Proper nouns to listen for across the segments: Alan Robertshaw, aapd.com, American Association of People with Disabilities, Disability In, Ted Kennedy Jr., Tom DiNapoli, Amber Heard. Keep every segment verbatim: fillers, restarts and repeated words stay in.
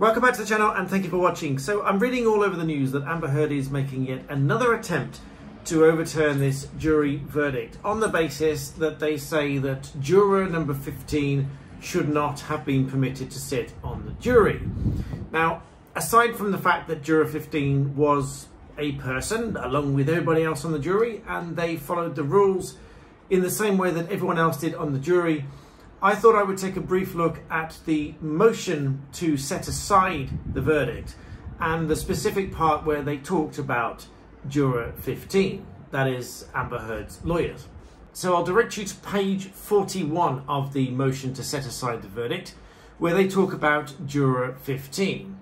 Welcome back to the channel and thank you for watching. So I'm reading all over the news that Amber Heard is making yet another attempt to overturn this jury verdict on the basis that they say that juror number fifteen should not have been permitted to sit on the jury. Now, aside from the fact that juror fifteen was a person along with everybody else on the jury and they followed the rules in the same way that everyone else did on the jury, I thought I would take a brief look at the motion to set aside the verdict and the specific part where they talked about juror fifteen, that is Amber Heard's lawyers. So I'll direct you to page forty-one of the motion to set aside the verdict, where they talk about juror fifteen.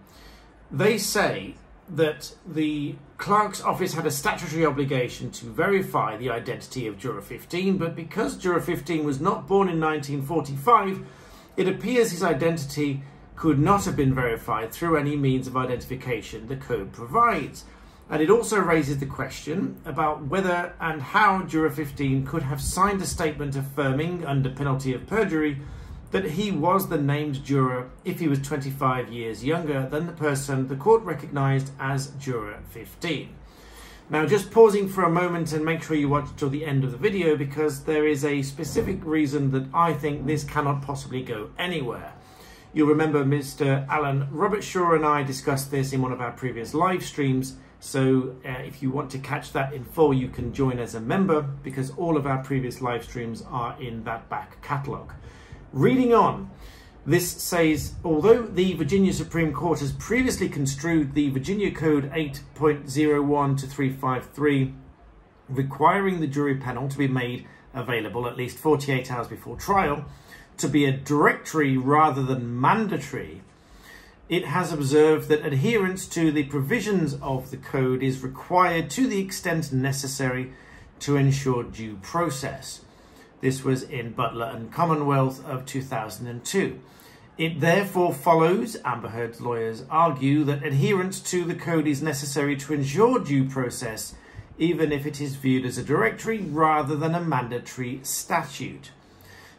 They say that the clerk's office had a statutory obligation to verify the identity of juror fifteen, but because juror fifteen was not born in nineteen forty-five, it appears his identity could not have been verified through any means of identification the code provides. And it also raises the question about whether and how juror fifteen could have signed a statement affirming, under penalty of perjury, that he was the named juror if he was twenty-five years younger than the person the court recognised as juror fifteen. Now, just pausing for a moment and make sure you watch till the end of the video, because there is a specific reason that I think this cannot possibly go anywhere. You'll remember Mister Alan Robertshaw and I discussed this in one of our previous live streams, so uh, if you want to catch that in full, you can join as a member, because all of our previous live streams are in that back catalogue. Reading on, this says, although the Virginia Supreme Court has previously construed the Virginia Code eight point oh one to three fifty-three, requiring the jury panel to be made available at least forty-eight hours before trial, to be a directory rather than mandatory, it has observed that adherence to the provisions of the code is required to the extent necessary to ensure due process. This was in Butler and Commonwealth of two thousand two. It therefore follows, Amber Heard's lawyers argue, that adherence to the code is necessary to ensure due process, even if it is viewed as a directory rather than a mandatory statute.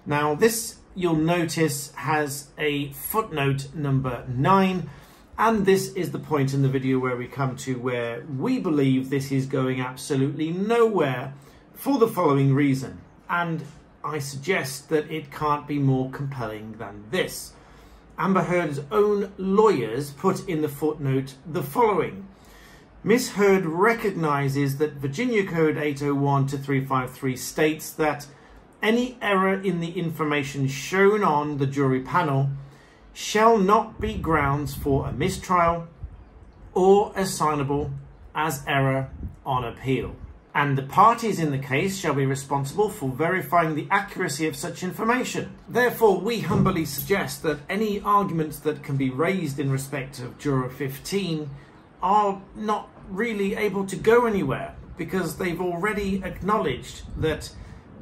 Now, this, you'll notice, has a footnote number nine, and this is the point in the video where we come to where we believe this is going absolutely nowhere for the following reason. And I suggest that it can't be more compelling than this. Amber Heard's own lawyers put in the footnote the following. Miz Heard recognises that Virginia Code eight oh one to three fifty-three states that any error in the information shown on the jury panel shall not be grounds for a mistrial or assignable as error on appeal. And the parties in the case shall be responsible for verifying the accuracy of such information. Therefore, we humbly suggest that any arguments that can be raised in respect of juror fifteen are not really able to go anywhere, because they've already acknowledged that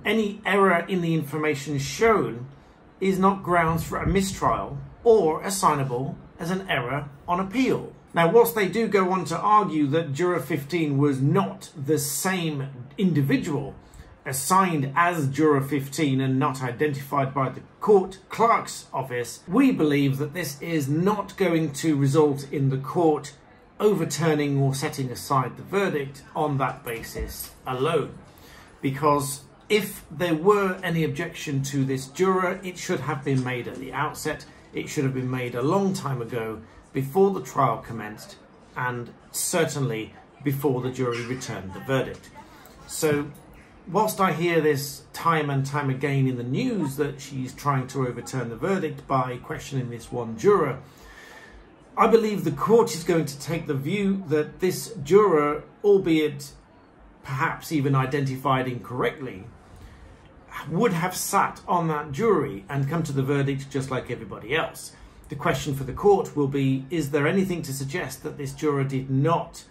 any error in the information shown is not grounds for a mistrial or assignable as an error on appeal. Now, whilst they do go on to argue that juror fifteen was not the same individual assigned as juror fifteen and not identified by the court clerk's office, we believe that this is not going to result in the court overturning or setting aside the verdict on that basis alone. Because if there were any objection to this juror, it should have been made at the outset. It should have been made a long time ago, before the trial commenced, and certainly before the jury returned the verdict. So whilst I hear this time and time again in the news that she's trying to overturn the verdict by questioning this one juror, I believe the court is going to take the view that this juror, albeit perhaps even identified incorrectly, would have sat on that jury and come to the verdict just like everybody else. The question for the court will be, is there anything to suggest that this juror did not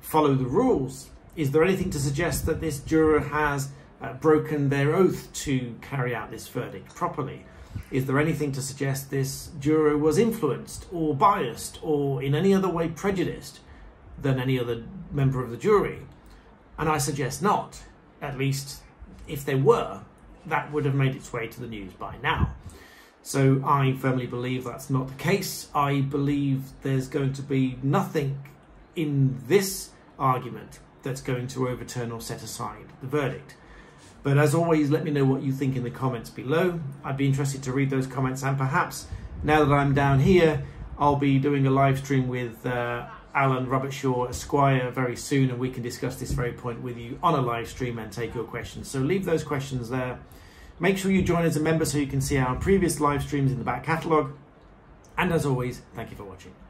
follow the rules? Is there anything to suggest that this juror has uh, broken their oath to carry out this verdict properly? Is there anything to suggest this juror was influenced or biased or in any other way prejudiced than any other member of the jury? And I suggest not. At least if there were, that would have made its way to the news by now. So I firmly believe that's not the case. I believe there's going to be nothing in this argument that's going to overturn or set aside the verdict. But as always, let me know what you think in the comments below. I'd be interested to read those comments, and perhaps now that I'm down here, I'll be doing a live stream with uh, Alan Robertshaw Esquire very soon, and we can discuss this very point with you on a live stream and take your questions. So leave those questions there. Make sure you join as a member so you can see our previous live streams in the back catalogue. And as always, thank you for watching.